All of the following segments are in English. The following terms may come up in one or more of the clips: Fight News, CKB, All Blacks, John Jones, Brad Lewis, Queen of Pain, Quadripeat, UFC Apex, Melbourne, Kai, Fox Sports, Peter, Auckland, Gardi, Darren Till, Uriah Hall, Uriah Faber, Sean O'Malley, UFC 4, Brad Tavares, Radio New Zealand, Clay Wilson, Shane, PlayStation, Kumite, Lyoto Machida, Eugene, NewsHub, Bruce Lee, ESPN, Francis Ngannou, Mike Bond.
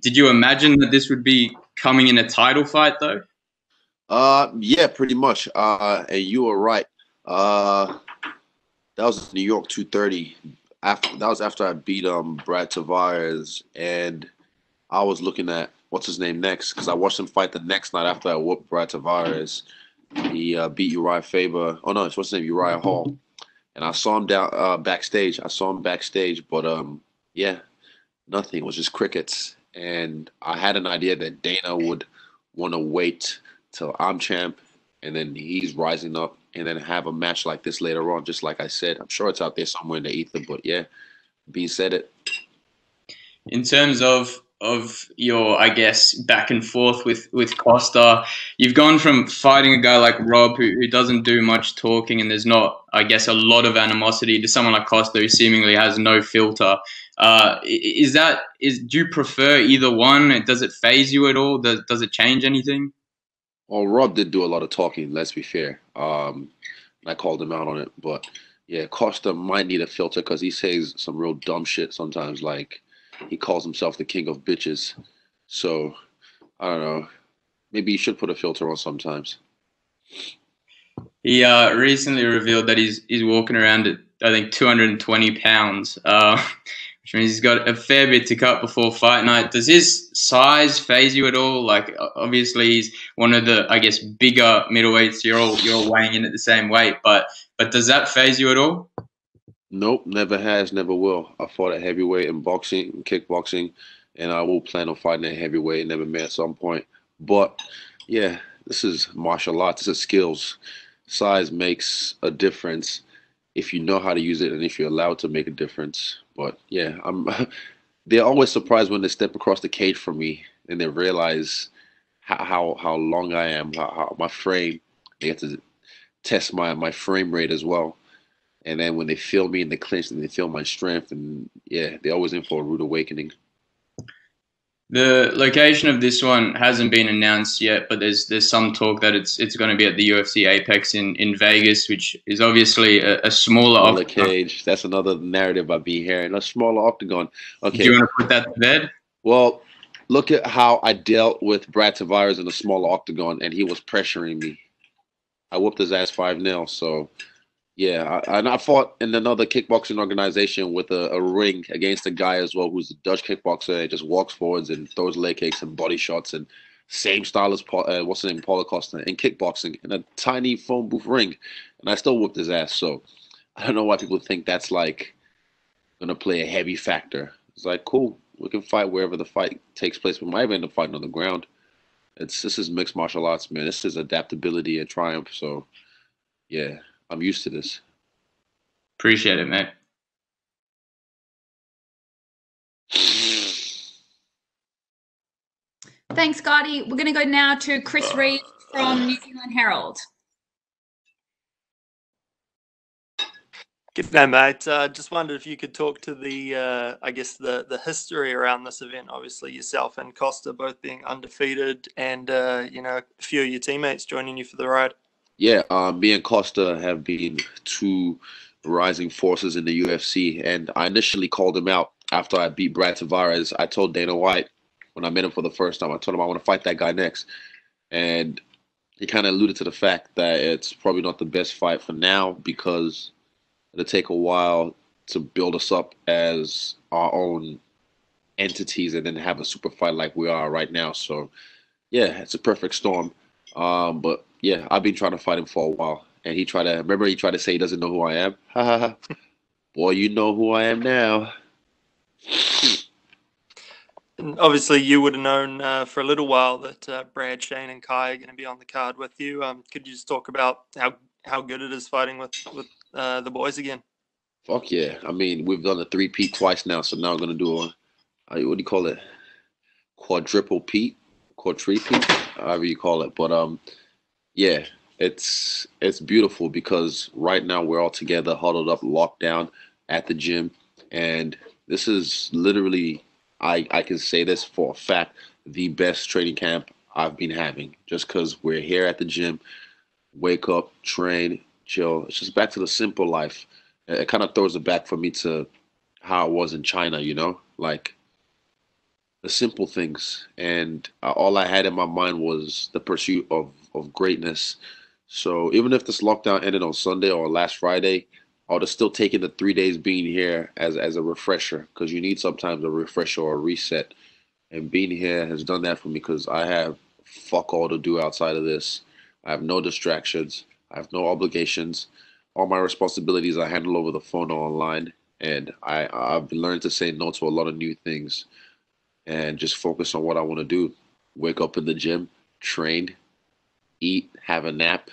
Did you imagine that this would be coming in a title fight, though? Yeah, pretty much. And you were right. That was New York 230. That was after I beat Brad Tavares, and I was looking at what's his name next, because I watched him fight the next night after I whooped Brad Tavares. He beat Uriah Faber. Oh no, it's what's his name, Uriah Hall. And I saw him down backstage. I saw him backstage, but yeah, nothing. It was just crickets. And I had an idea that Dana would want to wait till I'm champ, and then he's rising up, and then have a match like this later on, just like I said. I'm sure it's out there somewhere in the ether, but yeah, B said it. In terms of your, I guess, back and forth with Costa, you've gone from fighting a guy like Rob who doesn't do much talking and there's not, I guess, a lot of animosity, to someone like Costa who seemingly has no filter. Do you prefer either one? Does it faze you at all? Does it change anything? Well, Rob did do a lot of talking, let's be fair. I called him out on it. But, yeah, Costa might need a filter because he says some real dumb shit sometimes. Like, he calls himself the king of bitches. So, I don't know. Maybe he should put a filter on sometimes. He recently revealed that he's walking around at, I think, 220 pounds, which means he's got a fair bit to cut before fight night. Does his size faze you at all? Like, obviously, he's one of the, I guess, bigger middleweights. You're all weighing in at the same weight, but does that faze you at all? Nope, never has, never will. I fought at heavyweight in boxing, in kickboxing, and I will plan on fighting at heavyweight and MMA at some point. But yeah, this is martial arts. This is skills. Size makes a difference if you know how to use it and if you're allowed to make a difference. But yeah, they're always surprised when they step across the cage from me and they realize how long I am, how my frame. They have to test my frame rate as well. And then when they feel me in the clinch and they feel my strength, and yeah, they're always in for a rude awakening. The location of this one hasn't been announced yet, but there's some talk that it's going to be at the UFC Apex in Vegas, which is obviously a smaller octagon. Cage. That's another narrative I've been hearing. A smaller octagon. Okay. Do you want to put that to bed? Well, look at how I dealt with Brad Tavares in a smaller octagon, and he was pressuring me. I whooped his ass 5-0. So, yeah, I fought in another kickboxing organization with a ring against a guy as well who's a Dutch kickboxer and just walks forwards and throws leg kicks and body shots and same style as Paul, what's his name, Paul Costa in kickboxing in a tiny phone booth ring, and I still whooped his ass. So I don't know why people think that's like gonna play a heavy factor. It's like, cool, we can fight wherever the fight takes place. We might even end up fighting on the ground. This is mixed martial arts, man. This is adaptability and triumph. So yeah. I'm used to this. Appreciate it, mate. Thanks, Gardi. We're going to go now to Chris Reed from New Zealand Herald. G'day, mate. Just wondered if you could talk to the, I guess, the history around this event. Obviously, yourself and Costa both being undefeated and, you know, a few of your teammates joining you for the ride. Yeah, me and Costa have been two rising forces in the UFC, and I initially called him out after I beat Brad Tavares. I told Dana White when I met him for the first time, I told him I want to fight that guy next, and he kind of alluded to the fact that it's probably not the best fight for now because it'll take a while to build us up as our own entities and then have a super fight like we are right now. So, yeah, it's a perfect storm. But yeah, I've been trying to fight him for a while, and he tried to say he doesn't know who I am. Ha ha ha! Boy, you know who I am now. And obviously, you would have known for a little while that Brad, Shane, and Kai are going to be on the card with you. Could you just talk about how good it is fighting with the boys again? Fuck yeah! I mean, we've done a three-peat twice now, so now we're gonna do a what do you call it? Quadruple-peat. Quadripeat, however you call it, but yeah, it's beautiful because right now we're all together, huddled up, locked down at the gym, and this is literally, I can say this for a fact, the best training camp I've been having. Just because we're here at the gym, wake up, train, chill. It's just back to the simple life. It kind of throws it back for me to how it was in China, you know, like. the simple things. And all I had in my mind was the pursuit of greatness. So even if this lockdown ended on Sunday or last Friday, I would have still taken the 3 days being here as a refresher, because you need sometimes a refresher or a reset. And being here has done that for me, because I have fuck all to do outside of this. I have no distractions. I have no obligations. All my responsibilities I handle over the phone or online. And I've learned to say no to a lot of new things and just focus on what I want to do. Wake up in the gym, train, eat, have a nap,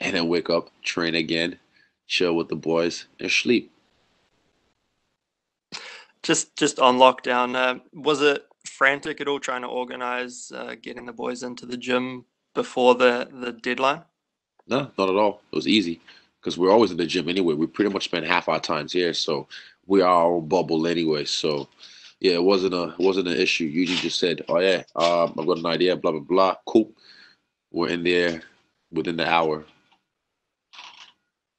and then wake up, train again, chill with the boys, and sleep. Just on lockdown, was it frantic at all trying to organize getting the boys into the gym before the deadline? No, not at all. It was easy because we're always in the gym anyway. We pretty much spend half our times here, so we are our own bubble anyway. So yeah, it wasn't an issue. Eugene just said, "Oh yeah, I've got an idea." Blah blah blah. Cool. We're in there within the hour.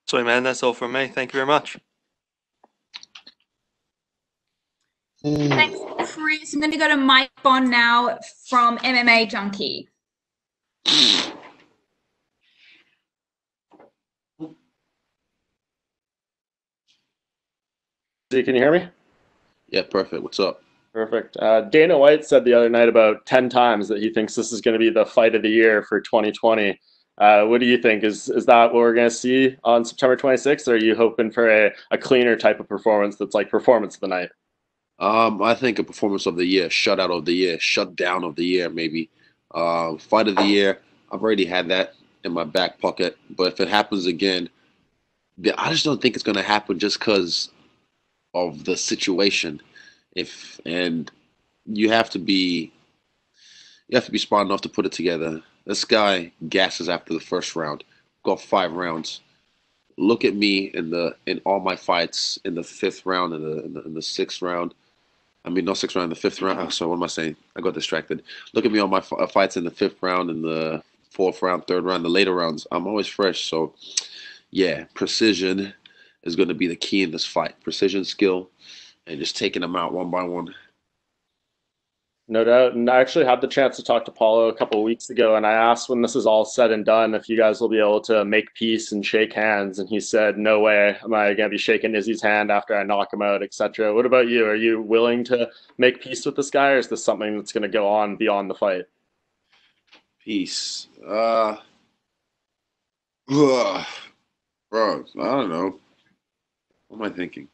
So, man, that's all from me. Thank you very much. Thanks, Chris. I'm going to go to Mike Bond now from MMA Junkie. Can you hear me? Yeah, perfect. What's up? Perfect. Dana White said the other night about 10 times that he thinks this is going to be the fight of the year for 2020. What do you think? Is that what we're going to see on September 26th? Or are you hoping for a cleaner type of performance that's like performance of the night? I think a performance of the year, shutout of the year, shutdown of the year, maybe. Fight of the year, I've already had that in my back pocket. But if it happens again, I just don't think it's going to happen just because of the situation. And you have to be smart enough to put it together. This guy gasses after the first round. Got 5 rounds. Look at me in all my fights in the 5th round and in the 6th round. I mean, not 6th round, the 5th round. Oh, sorry, what am I saying? I got distracted. Look at me on my fights in the 5th round, in the 4th round, 3rd round, the later rounds. I'm always fresh. So yeah, precision is going to be the key in this fight. Precision, skill, and just taking them out one by one. No doubt. And I actually had the chance to talk to Paulo a couple of weeks ago, and I asked, when this is all said and done, if you guys will be able to make peace and shake hands. And he said, no way am I going to be shaking Izzy's hand after I knock him out, etc. What about you? Are you willing to make peace with this guy, or is this something that's going to go on beyond the fight? Peace. Bro, I don't know. What am I thinking?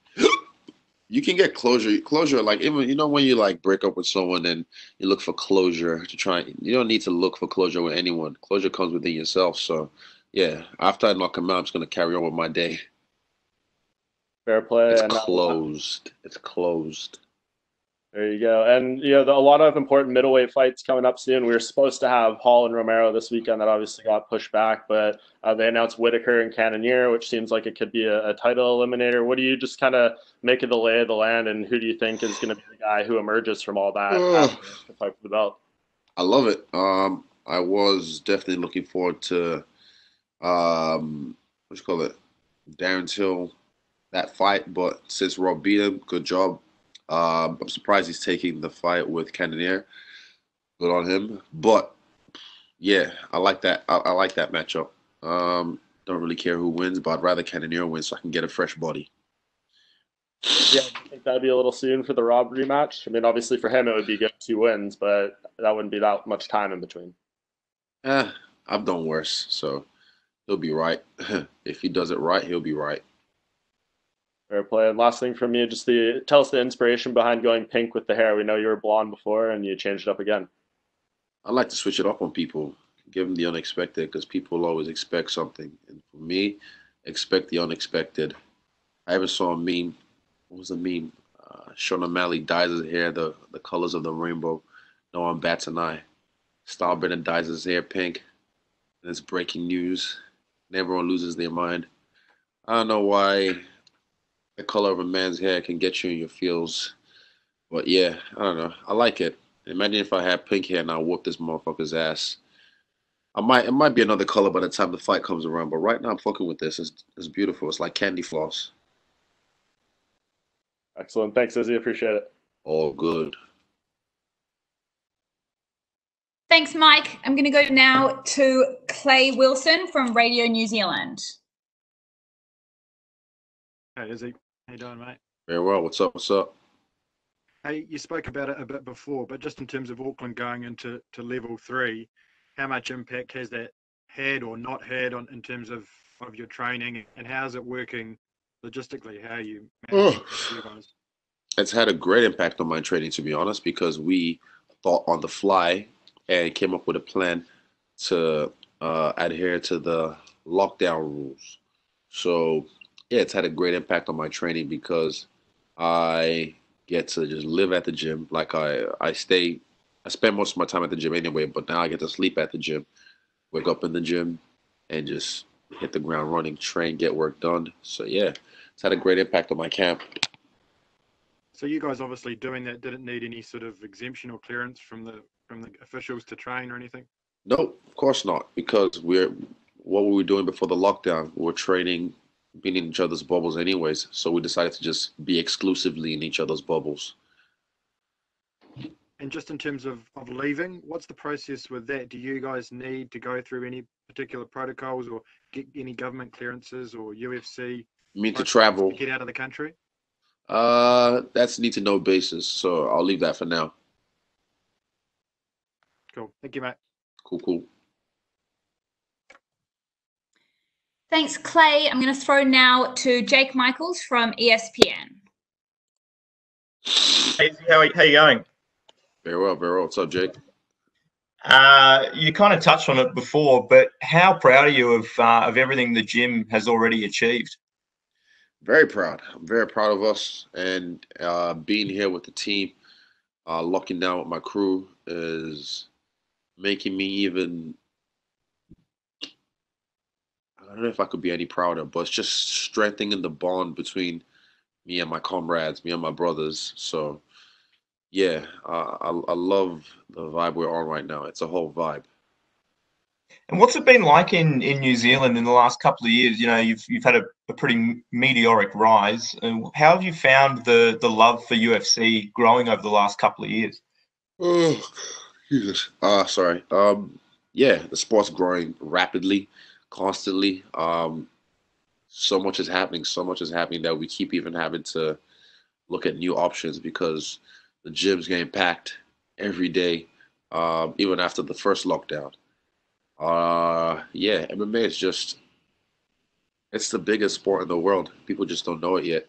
You can get closure. Closure, like, even, you know, when you like break up with someone and you look for closure to try. You don't need to look for closure with anyone. Closure comes within yourself. So, yeah, after I knock him out, I'm just gonna carry on with my day. Fair play. It's closed. It's closed. There you go. And you know, a lot of important middleweight fights coming up soon. We were supposed to have Hall and Romero this weekend. That obviously got pushed back, but they announced Whittaker and Cannonier, which seems like it could be a title eliminator. What do you just kind of make of the lay of the land, and who do you think is going to be the guy who emerges from all that after the fight for the belt? I love it. I was definitely looking forward to Darren Till, that fight, but since Rob beat him, good job. I'm surprised he's taking the fight with Cannonier. Good on him. But yeah, I like that. I like that matchup. Don't really care who wins, but I'd rather Cannonier win so I can get a fresh body. Yeah, I think that'd be a little soon for the Rob rematch. I mean, obviously for him it would be good 2 wins, but that wouldn't be that much time in between. I've done worse, so he'll be right. If he does it right, he'll be right. Fair play. And last thing from you, just tell us the inspiration behind going pink with the hair. We know you were blonde before and you changed it up again. I like to switch it up on people, give them the unexpected, because people always expect something. And for me, expect the unexpected. I ever saw a meme. What was the meme? Sean O'Malley dyes his hair the colors of the rainbow. No one bats an eye. Stylebender dyes his hair pink. And it's breaking news. And everyone loses their mind. I don't know why the color of a man's hair can get you in your feels. But yeah, I don't know. I like it. Imagine if I had pink hair and I whooped this motherfucker's ass. It might be another color by the time the fight comes around, but right now I'm fucking with this. It's beautiful. It's like candy floss. Excellent. Thanks, Izzy. Appreciate it. All good. Thanks, Mike. I'm going to go now to Clay Wilson from Radio New Zealand. Hey, Izzy. How you doing, mate? Very well. What's up? What's up? Hey, you spoke about it a bit before, but just in terms of Auckland going into level three, how much impact has that had or not had on in terms of your training, and how is it working logistically? How are you managing it? It's had a great impact on my training, to be honest, because we thought on the fly and came up with a plan to adhere to the lockdown rules. So yeah, it's had a great impact on my training because I get to just live at the gym. Like I spend most of my time at the gym anyway, but now I get to sleep at the gym, wake up in the gym, and just hit the ground running, train, get work done. So yeah, it's had a great impact on my camp. So you guys obviously doing that didn't need any sort of exemption or clearance from the officials to train or anything? No, of course not, because what were we doing before the lockdown? We were training, being in each other's bubbles anyways, so we decided to just be exclusively in each other's bubbles. And just in terms of leaving, what's the process with that? Do you guys need to go through any particular protocols or get any government clearances or UFC? You mean to travel? To get out of the country? That's need to know basis, so I'll leave that for now. Cool. Thank you, mate. Cool. Thanks, Clay. I'm going to throw now to Jake Michaels from ESPN. Hey, how are you going? Very well, very well. What's up, Jake? You kind of touched on it before, but how proud are you of everything the gym has already achieved? Very proud. I'm very proud of us, and being here with the team, locking down with my crew is making me even... I don't know if I could be any prouder, but it's just strengthening the bond between me and my comrades, me and my brothers. So, yeah, I love the vibe we're on right now. It's a whole vibe. And what's it been like in New Zealand in the last couple of years? You know, you've had a pretty meteoric rise. And how have you found the love for UFC growing over the last couple of years? Oh, Jesus. Sorry. Yeah, the sport's growing rapidly. Constantly, so much is happening that we keep even having to look at new options because the gym's getting packed every day, even after the first lockdown. Yeah, MMA is just, it's the biggest sport in the world. People just don't know it yet.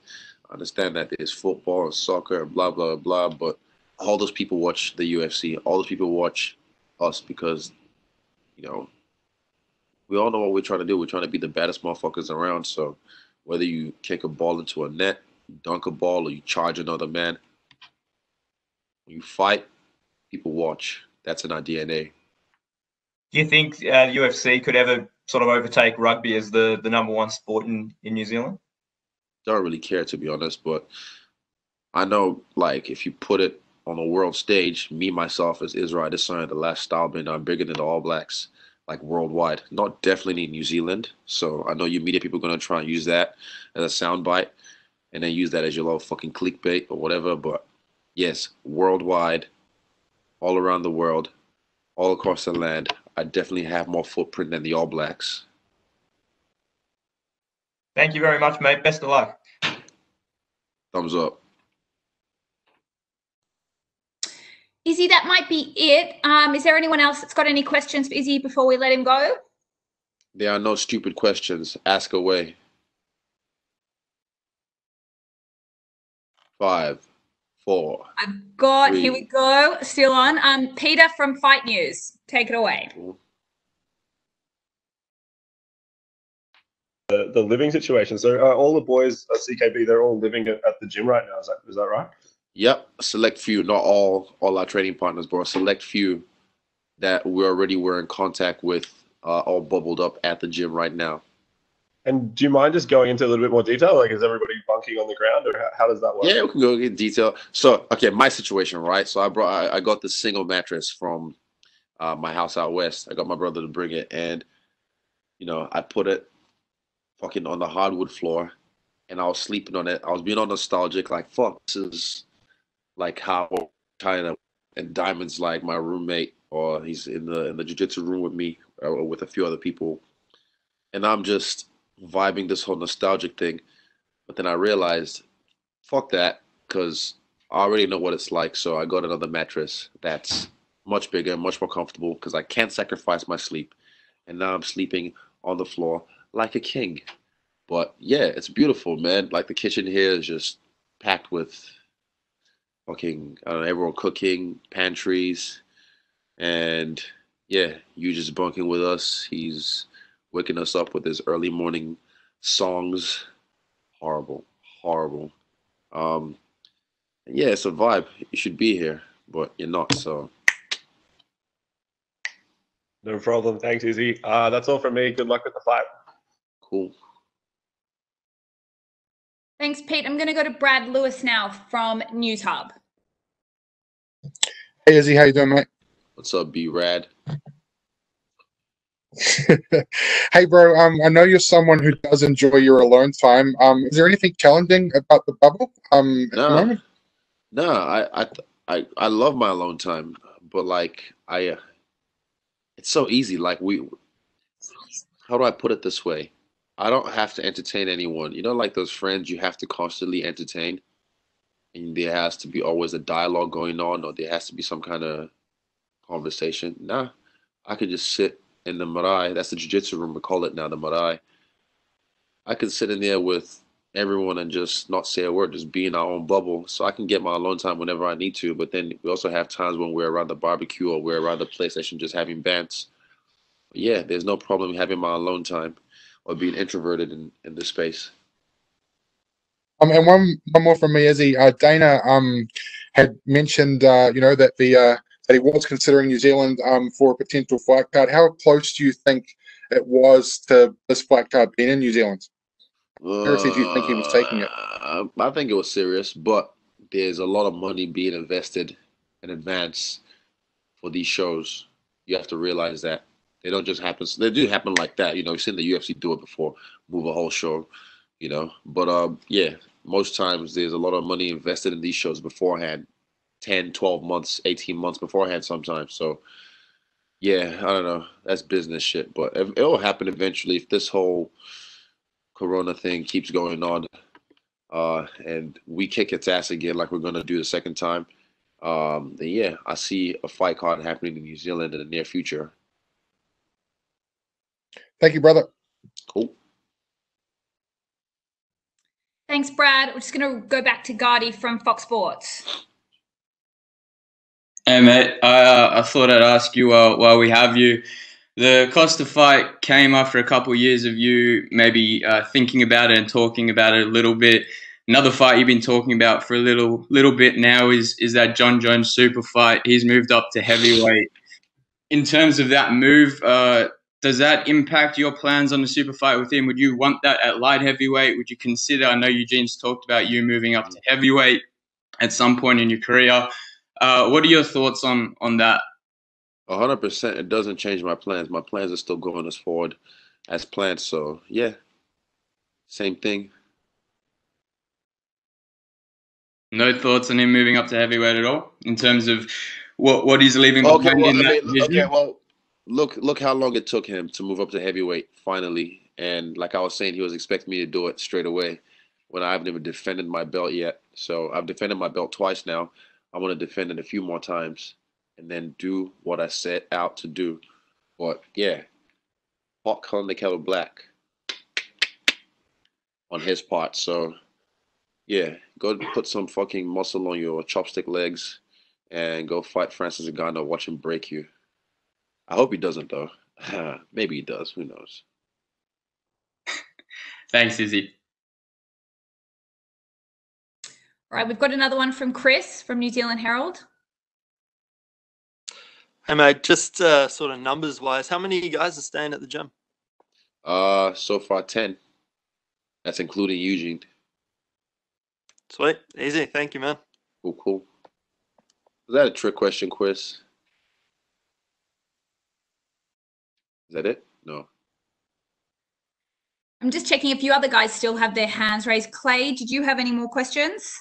I understand that there's football and soccer and blah, blah, blah, but all those people watch the UFC, all those people watch us because, you know, we all know what we're trying to do. We're trying to be the baddest motherfuckers around. So whether you kick a ball into a net, you dunk a ball, or you charge another man, when you fight, people watch. That's in our DNA. Do you think UFC could ever sort of overtake rugby as the number one sport in New Zealand? Don't really care, to be honest. But I know, like, if you put it on the world stage, me, myself, as Israel Adesanya, the last Stylebender, I'm bigger than the All Blacks. Like worldwide, not definitely in New Zealand. So I know you media people are going to try and use that as a soundbite and then use that as your little fucking clickbait or whatever. But yes, worldwide, all around the world, all across the land, I definitely have more footprint than the All Blacks. Thank you very much, mate. Best of luck. Thumbs up. Izzy, that might be it. Is there anyone else that's got any questions for Izzy before we let him go? There are no stupid questions. Ask away. 5, 4. I've got, 3, here we go. Still on. Peter from Fight News. Take it away. The living situation. So all the boys at CKB, they're all living at the gym right now. Is that right? Yep, a select few, not all our training partners, but a select few that we already were in contact with all bubbled up at the gym right now. And do you mind just going into a little bit more detail? Like, is everybody bunking on the ground, or how does that work? Yeah, we can go in detail. So, okay, my situation, right? So I got this single mattress from my house out west. I got my brother to bring it, and, you know, I put it fucking on the hardwood floor, and I was sleeping on it. I was being all nostalgic, like, fuck, this is... like how China and Diamond's like my roommate or he's in the jiu-jitsu room with me or with a few other people, and I'm just vibing this whole nostalgic thing. But then I realized, fuck that, because I already know what it's like. So I got another mattress that's much bigger, much more comfortable, because I can't sacrifice my sleep. And now I'm sleeping on the floor like a king. But yeah, it's beautiful, man. Like the kitchen here is just packed with fucking, I don't know, everyone cooking, pantries. And yeah, you just bunking with us. He's waking us up with his early morning songs. Horrible, horrible. Yeah, it's a vibe. You should be here, but you're not, so. No problem. Thanks, Izzy. That's all from me. Good luck with the fight. Cool. Thanks, Pete. I'm going to go to Brad Lewis now from NewsHub. Hey, Izzy. How you doing, mate? What's up, B-Rad? Hey, bro. I know you're someone who does enjoy your alone time. Is there anything challenging about the bubble? No, I love my alone time, but like it's so easy. Like how do I put it this way? I don't have to entertain anyone. You know, like those friends you have to constantly entertain, and there has to be always a dialogue going on, or there has to be some kind of conversation. Nah, I could just sit in the marae. That's the jiu-jitsu room, we call it now, the marae. I could sit in there with everyone and just not say a word, just be in our own bubble. So I can get my alone time whenever I need to, but then we also have times when we're around the barbecue or we're around the PlayStation just having bants. But yeah, there's no problem having my alone time or being introverted in this space. And one more from me, Izzy. Dana had mentioned, you know, that he was considering New Zealand for a potential fight card. How close do you think it was to this fight card being in New Zealand? Seriously, do you think he was taking it? I think it was serious, but there's a lot of money being invested in advance for these shows. You have to realize that they don't just happen. They do happen like that, you know. We've seen the UFC do it before, move a whole show, you know. But yeah, most times there's a lot of money invested in these shows beforehand, 10, 12 months, 18 months beforehand sometimes. So yeah, I don't know. That's business shit, but it'll happen eventually if this whole Corona thing keeps going on, and we kick its ass again like we're gonna do the second time. Then yeah, I see a fight card happening in New Zealand in the near future. Thank you, brother. Cool. Thanks, Brad. We're just gonna go back to Gardi from Fox Sports. Hey, mate. I thought I'd ask you while we have you. The Costa fight came after a couple of years of you maybe thinking about it and talking about it a little bit. Another fight you've been talking about for a little bit now is that John Jones super fight. He's moved up to heavyweight. In terms of that move, does that impact your plans on the super fight with him? Would you want that at light heavyweight? Would you consider, I know Eugene's talked about you moving up to heavyweight at some point in your career. What are your thoughts on that? 100%, it doesn't change my plans. My plans are still going as forward as planned. So yeah, same thing. No thoughts on him moving up to heavyweight at all in terms of what he's leaving behind in that division? Okay, well, look how long it took him to move up to heavyweight finally. And like I was saying, he was expecting me to do it straight away when I haven't even defended my belt yet. So I've defended my belt twice now. I want to defend it a few more times and then do what I set out to do. But yeah, hot color the kettle black on his part. So yeah, go put some fucking muscle on your chopstick legs and go fight Francis Ngannou. Watch him break you. I hope he doesn't though. Maybe he does. Who knows? Thanks, Izzy. All right, we've got another one from Chris from New Zealand Herald. Hey, mate, just sort of numbers-wise, how many of you guys are staying at the gym? So far, 10. That's including Eugene. Sweet. Easy. Thank you, man. Cool, cool. Was that a trick question, Chris? Is that it? No. I'm just checking if you other guys still have their hands raised. Clay, did you have any more questions?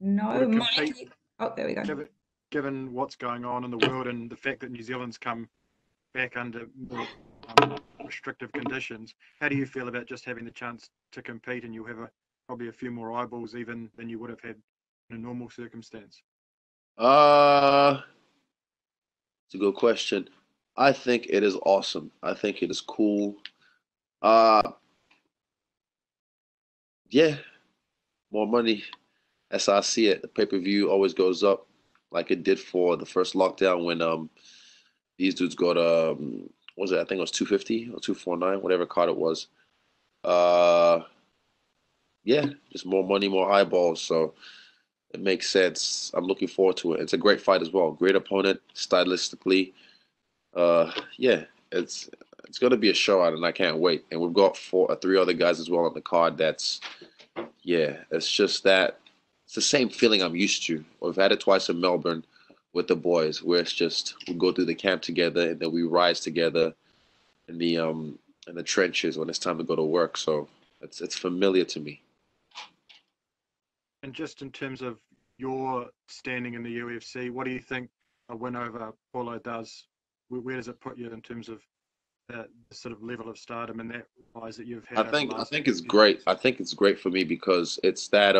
No, Mike. Oh, there we go. given what's going on in the world and the fact that New Zealand's come back under more restrictive conditions, how do you feel about just having the chance to compete and you'll have probably a few more eyeballs even than you would have had in a normal circumstance? It's a good question. I think it is awesome. I think it is cool. Yeah, more money. As I see it, the pay-per-view always goes up, like it did for the first lockdown when these dudes got what was it? I think it was 250 or 249, whatever card it was. Yeah, just more money, more eyeballs. So it makes sense. I'm looking forward to it. It's a great fight as well. Great opponent, stylistically. Yeah, it's gonna be a show out, and I can't wait. And we've got three other guys as well on the card. That's yeah. It's just that. It's the same feeling I'm used to. I've had it twice in Melbourne with the boys, where it's just we go through the camp together and then we rise together in the trenches when it's time to go to work. So it's familiar to me. And just in terms of your standing in the UFC, what do you think a win over Paulo does? Where does it put you in terms of that sort of level of stardom and that rise that you've had? I think it's great. I think it's great for me because it's that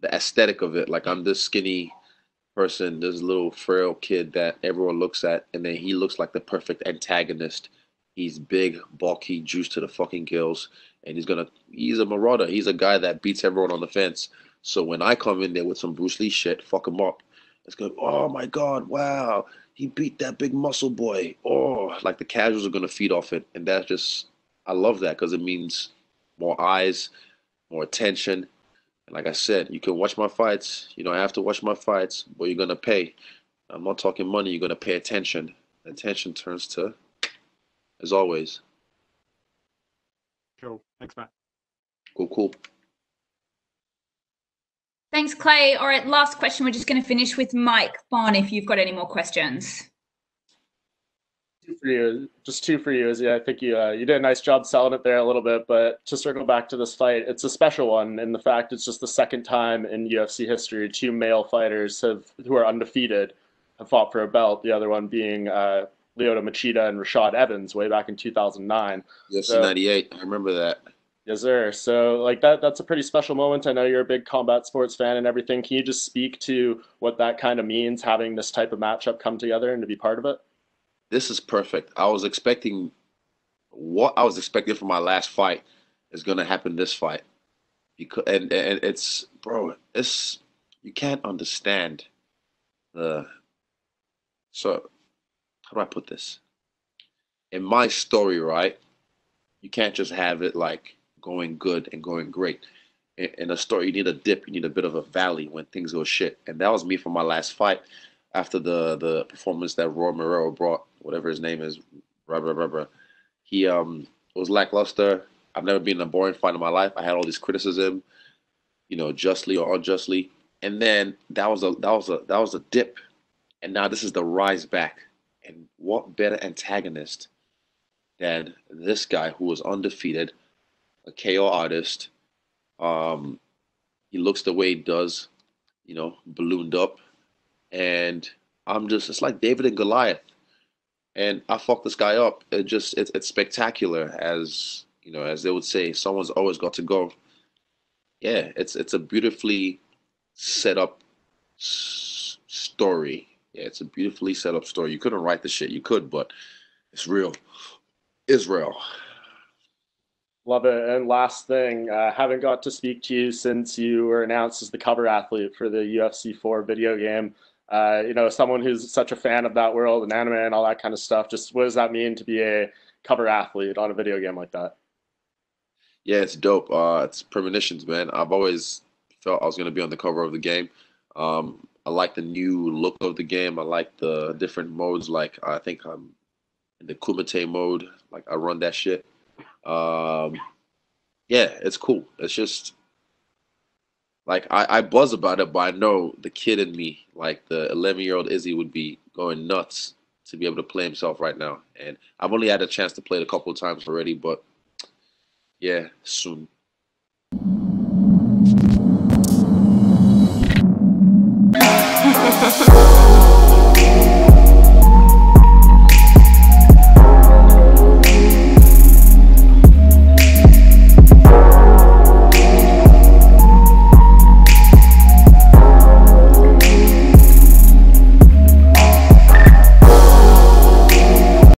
the aesthetic of it. Like, I'm this skinny person, this little frail kid that everyone looks at, and then he looks like the perfect antagonist. He's big, bulky, juiced to the fucking gills, and he's a marauder. He's a guy that beats everyone on the fence. So when I come in there with some Bruce Lee shit, fuck him up. It's going, oh my God, wow, he beat that big muscle boy. Oh, like the casuals are going to feed off it. And that's just, I love that because it means more eyes, more attention. Like I said, you can watch my fights. You don't have to watch my fights, but you're going to pay. I'm not talking money. You're going to pay attention. Attention turns to, as always. Cool. Thanks, Matt. Cool. Thanks, Clay. All right, last question. We're just going to finish with Mike Bond, if you've got any more questions. Just two for you. Yeah, I think you did a nice job selling it there a little bit, but to circle back to this fight, it's a special one in the fact it's just the second time in UFC history two male fighters who are undefeated have fought for a belt, the other one being Lyoto Machida and Rashad Evans way back in 2009. UFC 98, I remember that. Yes, sir. So like that's a pretty special moment. I know you're a big combat sports fan and everything. Can you just speak to what that kind of means, having this type of matchup come together and to be part of it? This is perfect. What I was expecting for my last fight is going to happen this fight. And it's, bro, it's, you can't understand so how do I put this? In my story, right, you can't just have it like going good and going great. In a story, you need a dip. You need a bit of a valley when things go shit. And that was me for my last fight. After the performance that Romero brought, whatever his name is, he was lackluster. I've never been in a boring fight in my life. I had all this criticism, justly or unjustly. And then that was a dip, and now this is the rise back. And what better antagonist than this guy who was undefeated, a KO artist? He looks the way he does, ballooned up. And it's like David and Goliath. And I fucked this guy up. It's spectacular, as they would say, someone's always got to go. Yeah, it's a beautifully set up story. Yeah, it's a beautifully set up story. You couldn't write the shit. You could, but it's real. Israel. Love it. And last thing, I haven't got to speak to you since you were announced as the cover athlete for the UFC 4 video game. Someone who's such a fan of that world and anime and all that kind of stuff, just what does that mean to be a cover athlete on a video game like that? Yeah, it's dope. It's premonitions, man. I've always felt I was going to be on the cover of the game. I like the new look of the game. I like the different modes. Like, I think I'm in the Kumite mode. Like, I run that shit. Yeah, it's cool. It's just like I buzz about it, but I know the kid in me, like the 11-year-old Izzy, would be going nuts to be able to play himself right now. And I've only had a chance to play it a couple of times already, but yeah, soon.